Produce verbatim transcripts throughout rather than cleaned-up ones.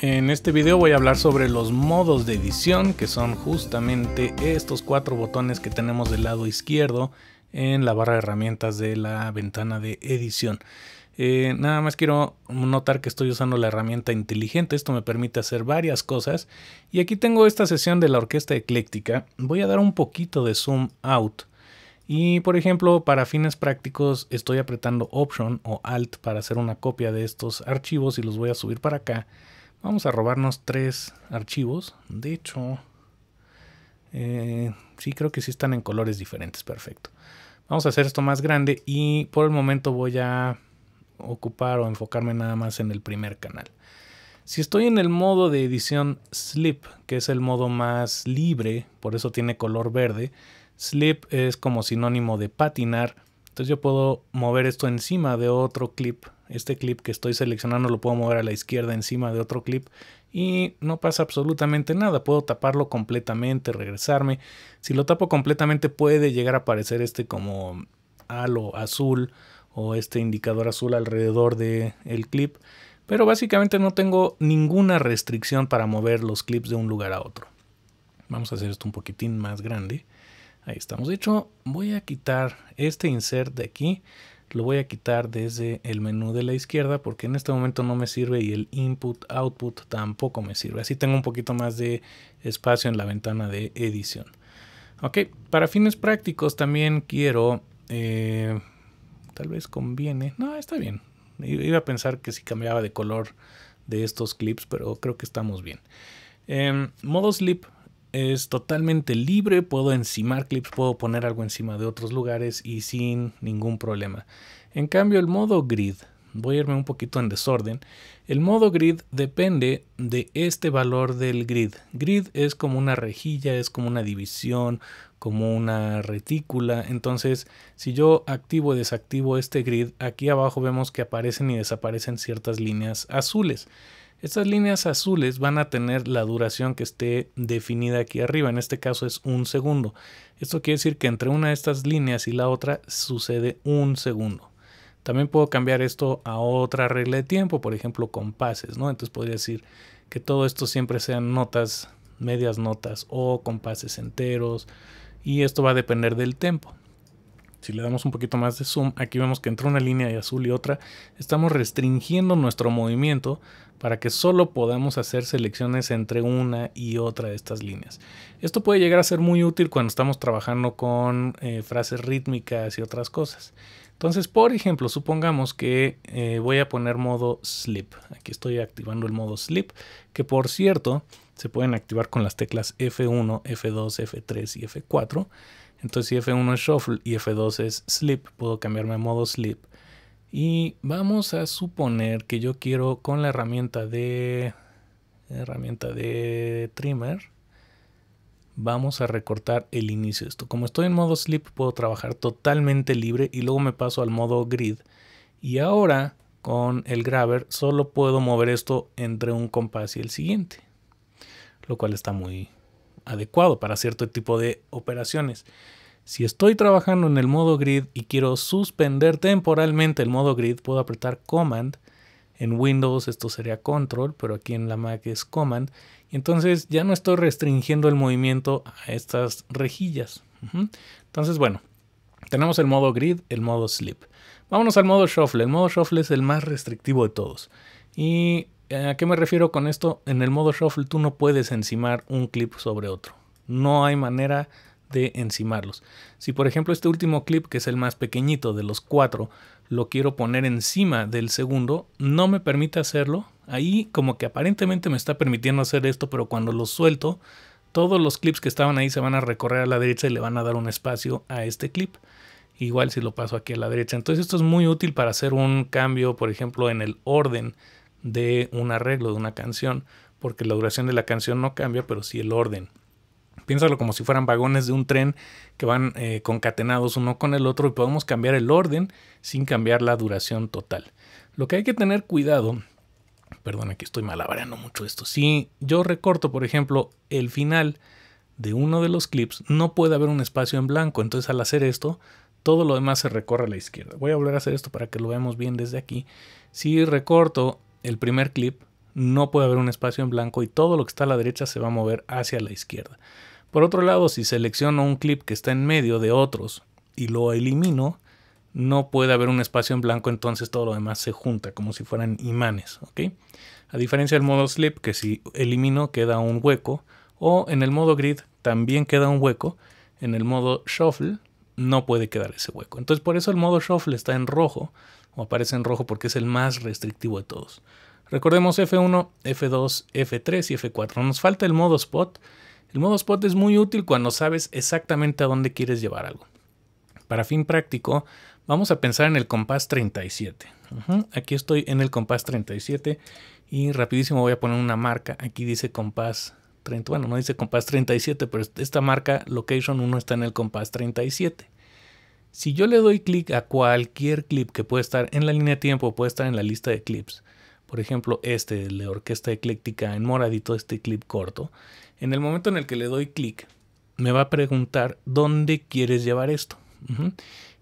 En este video voy a hablar sobre los modos de edición, que son justamente estos cuatro botones que tenemos del lado izquierdo en la barra de herramientas de la ventana de edición. Eh, nada más quiero notar que estoy usando la herramienta inteligente. Esto me permite hacer varias cosas. Y aquí tengo esta sesión de la orquesta ecléctica. Voy a dar un poquito de zoom out. Y por ejemplo, para fines prácticos estoy apretando Option o Alt para hacer una copia de estos archivos y los voy a subir para acá. Vamos a robarnos tres archivos. De hecho, eh, sí creo que sí están en colores diferentes. Perfecto. Vamos a hacer esto más grande y por el momento voy a ocupar o enfocarme nada más en el primer canal. Si estoy en el modo de edición SLIP, que es el modo más libre, por eso tiene color verde. SLIP es como sinónimo de patinar, entonces yo puedo mover esto encima de otro clip. Este clip que estoy seleccionando lo puedo mover a la izquierda encima de otro clip y no pasa absolutamente nada. Puedo taparlo completamente, regresarme. Si lo tapo completamente puede llegar a aparecer este como halo azul o este indicador azul alrededor de el clip, pero básicamente no tengo ninguna restricción para mover los clips de un lugar a otro. Vamos a hacer esto un poquitín más grande. Ahí estamos. De hecho, voy a quitar este insert de aquí, lo voy a quitar desde el menú de la izquierda porque en este momento no me sirve y el input output tampoco me sirve. Así tengo un poquito más de espacio en la ventana de edición. Ok, para fines prácticos también quiero... Eh, Tal vez conviene. No, está bien. Iba a pensar que si cambiaba de color de estos clips, pero creo que estamos bien. Eh, modo Slip es totalmente libre. Puedo encimar clips, puedo poner algo encima de otros lugares y sin ningún problema. En cambio, el modo Grid, voy a irme un poquito en desorden. El modo Grid depende de este valor del Grid. Grid es como una rejilla, es como una división, como una retícula. Entonces, si yo activo y desactivo este grid, aquí abajo vemos que aparecen y desaparecen ciertas líneas azules. Estas líneas azules van a tener la duración que esté definida aquí arriba. En este caso es un segundo. Esto quiere decir que entre una de estas líneas y la otra sucede un segundo. También puedo cambiar esto a otra regla de tiempo, por ejemplo compases, ¿no? Entonces podría decir que todo esto siempre sean notas, medias notas o compases enteros. Y esto va a depender del tempo. Si le damos un poquito más de zoom, aquí vemos que entre una línea de azul y otra estamos restringiendo nuestro movimiento para que solo podamos hacer selecciones entre una y otra de estas líneas. Esto puede llegar a ser muy útil cuando estamos trabajando con eh, frases rítmicas y otras cosas. Entonces, por ejemplo, supongamos que eh, voy a poner modo slip. Aquí estoy activando el modo slip, que por cierto se pueden activar con las teclas F uno, F dos, F tres y F cuatro. Entonces, si F uno es shuffle y F dos es slip, puedo cambiarme a modo slip. Y vamos a suponer que yo quiero con la herramienta de herramienta de trimmer, vamos a recortar el inicio de esto. Como estoy en modo slip, puedo trabajar totalmente libre y luego me paso al modo grid. Y ahora con el grabber solo puedo mover esto entre un compás y el siguiente, lo cual está muy adecuado para cierto tipo de operaciones. Si estoy trabajando en el modo grid y quiero suspender temporalmente el modo grid, puedo apretar Command. En Windows esto sería Control, pero aquí en la Mac es Command. Y entonces ya no estoy restringiendo el movimiento a estas rejillas. Entonces, bueno, tenemos el modo grid, el modo slip. Vámonos al modo shuffle. El modo shuffle es el más restrictivo de todos. Y ¿a qué me refiero con esto? En el modo shuffle tú no puedes encimar un clip sobre otro. No hay manera de encimarlos. Si por ejemplo este último clip, que es el más pequeñito de los cuatro, lo quiero poner encima del segundo, no me permite hacerlo. Ahí como que aparentemente me está permitiendo hacer esto, pero cuando lo suelto, todos los clips que estaban ahí se van a recorrer a la derecha y le van a dar un espacio a este clip. Igual si lo paso aquí a la derecha. Entonces esto es muy útil para hacer un cambio, por ejemplo, en el orden de un arreglo de una canción, porque la duración de la canción no cambia, pero sí el orden. Piénsalo como si fueran vagones de un tren que van eh, concatenados uno con el otro y podemos cambiar el orden sin cambiar la duración total. Lo que hay que tener cuidado, perdón, aquí estoy malabarando mucho esto. Si yo recorto, por ejemplo, el final de uno de los clips, no puede haber un espacio en blanco, entonces al hacer esto todo lo demás se recorre a la izquierda. Voy a volver a hacer esto para que lo veamos bien desde aquí. Si recorto el primer clip, no puede haber un espacio en blanco y todo lo que está a la derecha se va a mover hacia la izquierda. Por otro lado, si selecciono un clip que está en medio de otros y lo elimino, no puede haber un espacio en blanco, entonces todo lo demás se junta como si fueran imanes, ¿ok? A diferencia del modo slip, que si elimino queda un hueco, o en el modo grid también queda un hueco, en el modo shuffle no puede quedar ese hueco. Entonces por eso el modo shuffle está en rojo, o aparece en rojo porque es el más restrictivo de todos. Recordemos F uno, F dos, F tres y F cuatro. Nos falta el modo spot. El modo spot es muy útil cuando sabes exactamente a dónde quieres llevar algo. Para fin práctico, vamos a pensar en el compás treinta y siete. Uh-huh. Aquí estoy en el compás treinta y siete y rapidísimo voy a poner una marca. Aquí dice compás treinta, bueno, no dice compás treinta y siete, pero esta marca location uno está en el compás treinta y siete. Si yo le doy clic a cualquier clip que puede estar en la línea de tiempo, puede estar en la lista de clips, por ejemplo este, el de Orquesta Ecléctica en moradito, este clip corto, en el momento en el que le doy clic, me va a preguntar dónde quieres llevar esto. Uh-huh.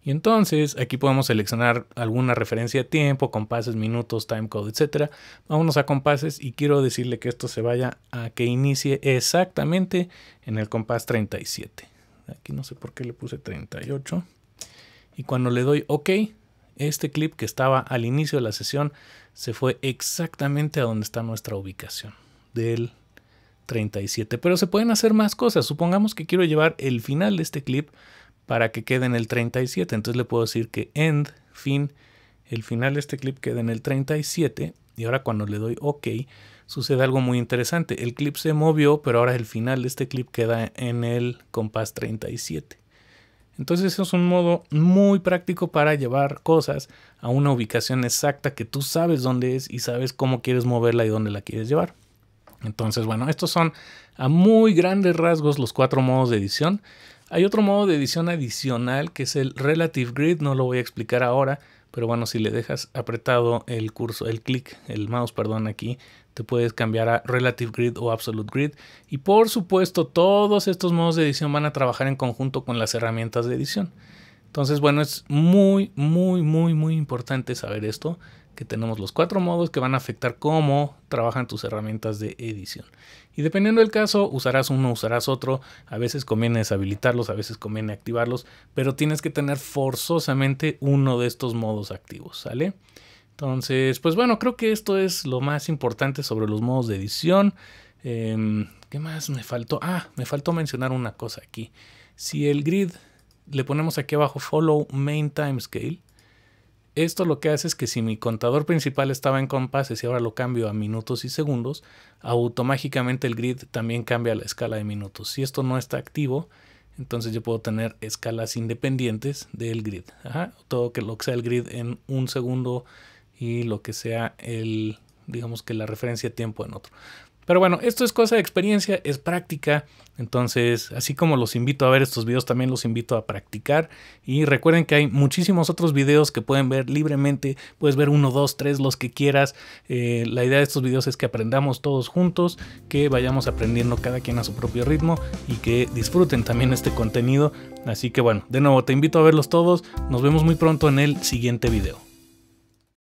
Y entonces aquí podemos seleccionar alguna referencia de tiempo, compases, minutos, timecode, etcétera. Vámonos a compases y quiero decirle que esto se vaya a que inicie exactamente en el compás treinta y siete. Aquí no sé por qué le puse treinta y ocho. Y cuando le doy OK, este clip que estaba al inicio de la sesión se fue exactamente a donde está nuestra ubicación del treinta y siete. Pero se pueden hacer más cosas. Supongamos que quiero llevar el final de este clip para que quede en el treinta y siete. Entonces le puedo decir que end, fin, el final de este clip quede en el treinta y siete. Y ahora cuando le doy OK, sucede algo muy interesante. El clip se movió, pero ahora el final de este clip queda en el compás treinta y siete. Entonces eso es un modo muy práctico para llevar cosas a una ubicación exacta que tú sabes dónde es y sabes cómo quieres moverla y dónde la quieres llevar. Entonces, bueno, estos son a muy grandes rasgos los cuatro modos de edición. Hay otro modo de edición adicional que es el Relative Grid, no lo voy a explicar ahora, pero bueno, si le dejas apretado el cursor, el clic, el mouse, perdón, aquí, te puedes cambiar a Relative Grid o Absolute Grid. Y por supuesto, todos estos modos de edición van a trabajar en conjunto con las herramientas de edición. Entonces, bueno, es muy, muy, muy, muy importante saber esto, que tenemos los cuatro modos que van a afectar cómo trabajan tus herramientas de edición. Y dependiendo del caso, usarás uno, usarás otro. A veces conviene deshabilitarlos, a veces conviene activarlos, pero tienes que tener forzosamente uno de estos modos activos, ¿sale? Entonces, pues bueno, creo que esto es lo más importante sobre los modos de edición. Eh, ¿Qué más me faltó? Ah, me faltó mencionar una cosa aquí. Si el grid le ponemos aquí abajo Follow Main Timescale, esto lo que hace es que si mi contador principal estaba en compases y ahora lo cambio a minutos y segundos, automáticamente el grid también cambia la escala de minutos. Si esto no está activo, entonces yo puedo tener escalas independientes del grid. Ajá, todo que lo que sea el grid en un segundo y lo que sea el, digamos que la referencia de tiempo en otro. Pero bueno, esto es cosa de experiencia, es práctica. Entonces, así como los invito a ver estos videos, también los invito a practicar. Y recuerden que hay muchísimos otros videos que pueden ver libremente. Puedes ver uno, dos, tres, los que quieras. Eh, la idea de estos videos es que aprendamos todos juntos, que vayamos aprendiendo cada quien a su propio ritmo y que disfruten también este contenido. Así que bueno, de nuevo te invito a verlos todos. Nos vemos muy pronto en el siguiente video.